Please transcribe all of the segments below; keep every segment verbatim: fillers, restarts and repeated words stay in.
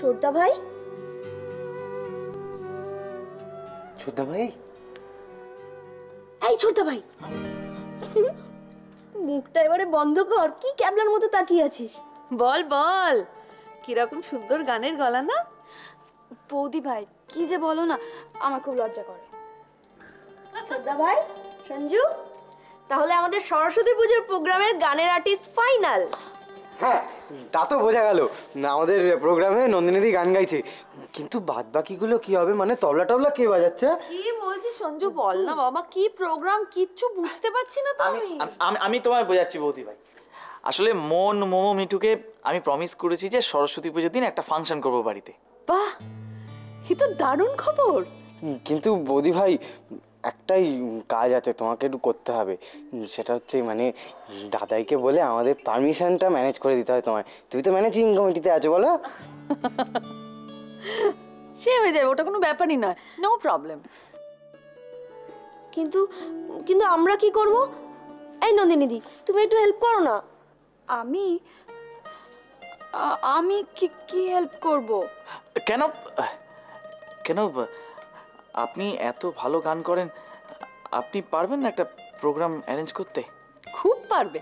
छोटा भाई छोटा भाई आई छोटा भाई मुखटा এবারে বন্ধ কর কি ক্যাবলার মতো তাকিয়ে আছিস বল বল কি রকম সুন্দর গানের গলা না বৌদি ভাই কি যে বলো না আমার খুব লজ্জা করে छोटा भाई संजू তাহলে আমাদের সরস্বতী পূজার প্রোগ্রামের গানের আর্টিস্ট ফাইনাল হ্যাঁ তা তো বোঝা গেল না আমাদের প্রোগ্রামে নন্দিনীদি গান গাইছে কিন্তু বাদবাকিগুলো কি হবে মানে তবলা টবলা কে বাজাচ্ছে কি বলছিস সঞ্জু বল না বাবা কি প্রোগ্রাম কিচ্ছু বুঝতে পারছি না তো আমি আমি তোমায় বোঝাচ্ছি বৌদি ভাই আসলে মন মোমো মিঠুকে আমি প্রমিস করেছি যে সরস্বতী পূজার দিন একটা ফাংশন করব বাড়িতে বাহ হি তো দারুণ খবর কিন্তু বৌদি ভাই একটাই কাজ আছে তোমাকে একটু করতে হবে সেটা হচ্ছে মানে দাদাইকে বলে আমাদের পারমিশনটা ম্যানেজ করে দিতে হয় তোমায় তুমি তো ম্যানেজিং কমিটিতে আছো বলো সে হয়ে যাবে ওটা কোনো ব্যাপারই নয় নো প্রবলেম কিন্তু কিন্তু আমরা কি করব এই নন্দিনীদি তুমি একটু হেল্প করো না আমি আমি কি কি হেল্প করব কেন কেন আপনি এত ভালো গান করেন আপনি পারবেন না একটা প্রোগ্রাম অ্যারেঞ্জ করতে খুব পারবে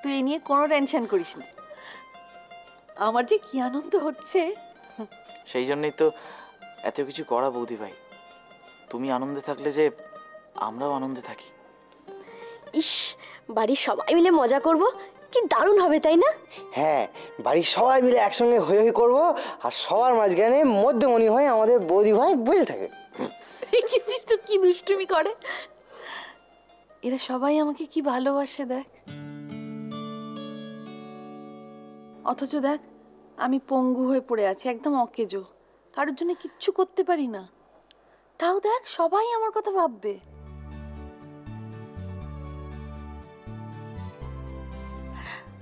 তুই এ নিয়ে কোনো টেনশন করিস না আমার যে কি আনন্দ হচ্ছে সেই জন্যই তো এত কিছু করা বৌদি ভাই তুমি আনন্দে থাকলে যে আমরাও আনন্দে থাকি ইস বাড়ির সবাই মিলে মজা করব কি দারুণ হবে তাই না হ্যাঁ বাড়ির সবাই মিলে একসঙ্গে হই হই করব আর সবার মাঝখানে মধ্যমণি হয়ে আমাদের বৌদি ভাই বুঝে থাকে तो की दुष्टुमी करे एरा सबाई आमाके की भालोबाशे देख अथच देख आमी पंगु होये पड़े आछि एकदम अकेजो कारोर जोन्नो किच्छु करते पारी ना ताओ देख सबाई आमार कथा भाबबे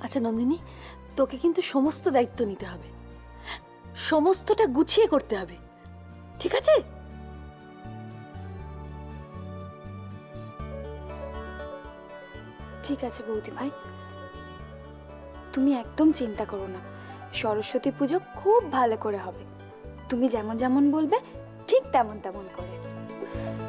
अच्छा नंदिनी तोके किन्तु समस्त दायित्व निते होबे समस्तटा गुछिए करते होबे ठीक आछे ठीक है बौदी भाई तुम एकदम चिंता करो ना सरस्वती पूजा खूब भालो करे होबे तुम जेमन जेमन बोलबे ठीक तेमन तेमन करे